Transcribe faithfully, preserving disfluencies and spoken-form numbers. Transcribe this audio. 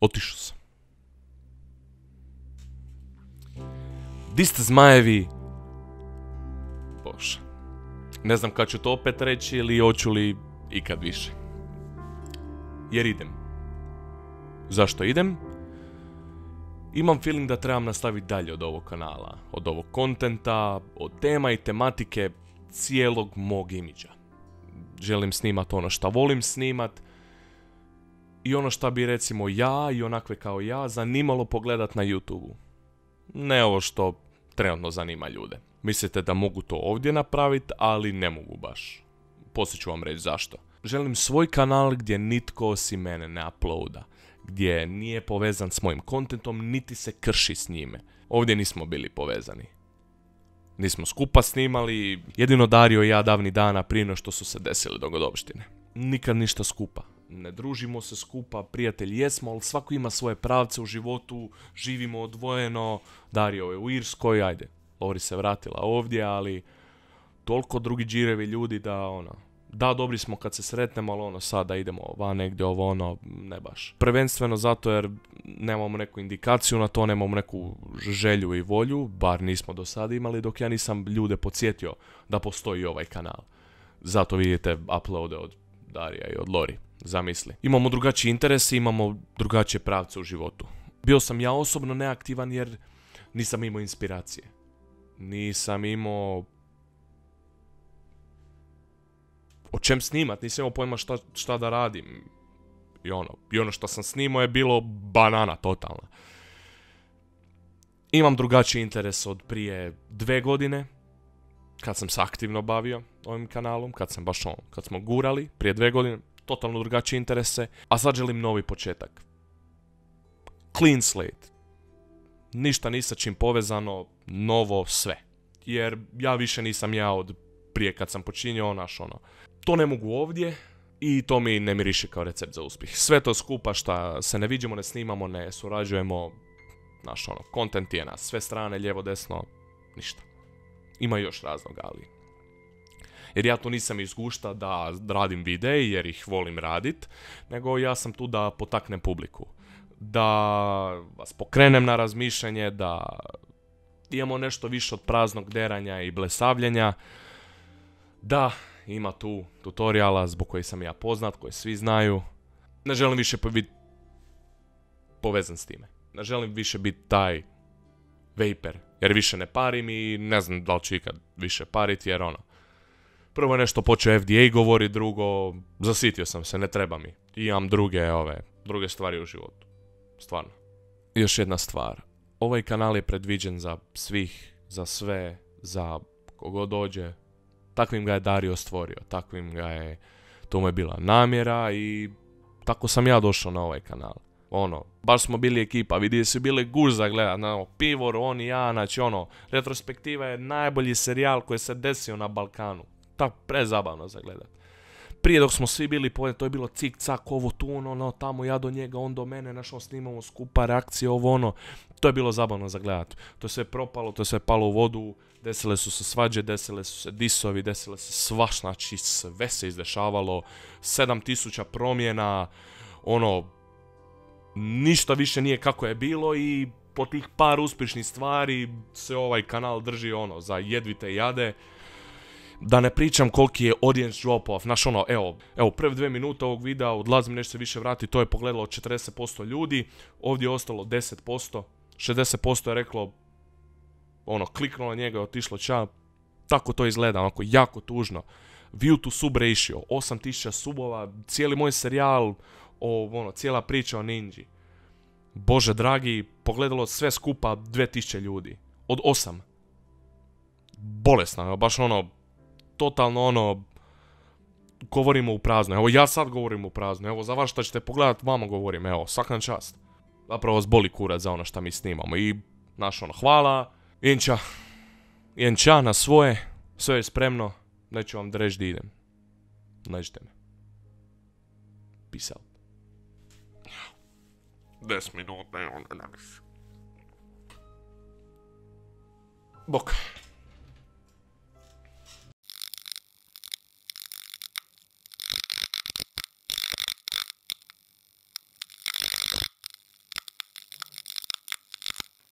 Otišao sam. Di ste zmajevi? Bože. Ne znam kad ću to opet reći ili hoću li ikad više. Jer idem. Zašto idem? Imam feeling da trebam nastaviti dalje od ovog kanala, od ovog kontenta, od tema i tematike cijelog mog imidža. Želim snimat ono šta volim snimat i ono šta bi recimo ja i onakve kao ja zanimalo pogledat na YouTube-u. Ne ovo što trenutno zanima ljude. Mislite da mogu to ovdje napraviti, ali ne mogu baš. Poslije ću vam reći zašto. Želim svoj kanal gdje nitko osim mene ne uploada, gdje nije povezan s mojim kontentom, niti se krši s njime. Ovdje nismo bili povezani. Nismo skupa snimali, jedino Dario i ja davni dana prije no što su se desile dogodovštine. Nikad ništa skupa. Ne družimo se skupa, prijatelji jesmo, ali svako ima svoje pravce u životu, živimo odvojeno, Dario je u Irskoj, ajde, Lori se vratila ovdje, ali toliko drugi džirevi ljudi da ono, da dobri smo kad se sretnemo, ali ono sada idemo van negdje ovo ono, ne baš. Prvenstveno zato jer nemamo neku indikaciju na to, nemamo neku želju i volju, bar nismo do sada imali dok ja nisam ljude podsjetio da postoji ovaj kanal. Zato vidite uploade od Darija i od Lori. Zamisli. Imamo drugačije interese, imamo drugačije pravce u životu. Bio sam ja osobno neaktivan jer nisam imao inspiracije. Nisam imao... O čem snimat, nisam imao pojma šta, šta da radim. I ono, i ono što sam snimao je bilo banana totalna. Imam drugačiji interes od prije dve godine. Kad sam se aktivno bavio ovim kanalom, kad sam baš on, kad smo gurali prije dve godine. Totalno drugačije interese, a sad želim novi početak. Clean slate. Ništa ni sa čim povezano, novo sve. Jer ja više nisam ja od prije kad sam počinjao naš ono. To ne mogu ovdje i to mi ne miriše kao recept za uspjeh. Sve to skupa šta se ne viđemo, ne snimamo, ne surađujemo, naš ono, kontent je na sve strane, lijevo, desno, ništa. Ima još razloga, ali... Jer ja tu nisam iz gušta da radim videe jer ih volim radit, nego ja sam tu da potaknem publiku. Da vas pokrenem na razmišljanje, da imamo nešto više od praznog deranja i blesavljenja. Da, ima tu tutoriala zbog koji sam ja poznat, koje svi znaju. Ne želim više biti povezan s time. Ne želim više biti taj vejper jer više ne parim i ne znam da li ću ikad više pariti jer ono. Prvo je nešto počeo F D A govori, drugo, zasitio sam se, ne treba mi. I imam druge, ove, druge stvari u životu. Stvarno. Još jedna stvar. Ovaj kanal je predviđen za svih, za sve, za kogo dođe. Takvim ga je Dario stvorio, takvim ga je, to mu je bila namjera i tako sam ja došao na ovaj kanal. Ono, baš smo bili ekipa, vidi su bile gužva gledat, ono, Pivor, on i ja, znači ono, retrospektiva je najbolji serijal koji se desio na Balkanu. Tako prezabavno za gledat. Prije dok smo svi bili pojedni, to je bilo cik, cak, ovo tu, ono, ono, tamo, ja do njega, on do mene, našao snimamo skupa, reakcije, ovo, ono. To je bilo zabavno za gledat. To je sve propalo, to je sve palo u vodu, desile su se svađe, desile su se disovi, desile se svaš, znači sve se izdešavalo, sedam tisuća promjena, ono, ništa više nije kako je bilo i po tih par uspješnih stvari se ovaj kanal drži, ono, za jedvite jade. Da ne pričam koliki je audience drop-off, znaš ono, evo, evo, prve dve minute ovog videa, odlazim, nešto se više vrati, to je pogledalo četrdeset posto ljudi, ovdje je ostalo deset posto, šezdeset posto je reklo, ono, kliknulo njega, otišlo ča, tako to izgleda, onako, jako tužno. View to sub ratio, osam tisuća subova, cijeli moj serijal, o, ono, cijela priča o Ninji. Bože dragi, pogledalo sve skupa dvije tisuće ljudi, od osam. Bolesno, baš ono, totalno ono, govorimo u prazno, evo ja sad govorim u prazno, evo za vas što ćete pogledat, vama govorim, evo, svakan čast. Zapravo vas boli kurac za ono što mi snimamo i, znaš ono, hvala, Jenča, Jenča na svoje, sve je spremno, neću vam reći da idem. Nađite me. Peace out. deset minuta, ono, danas. Bok.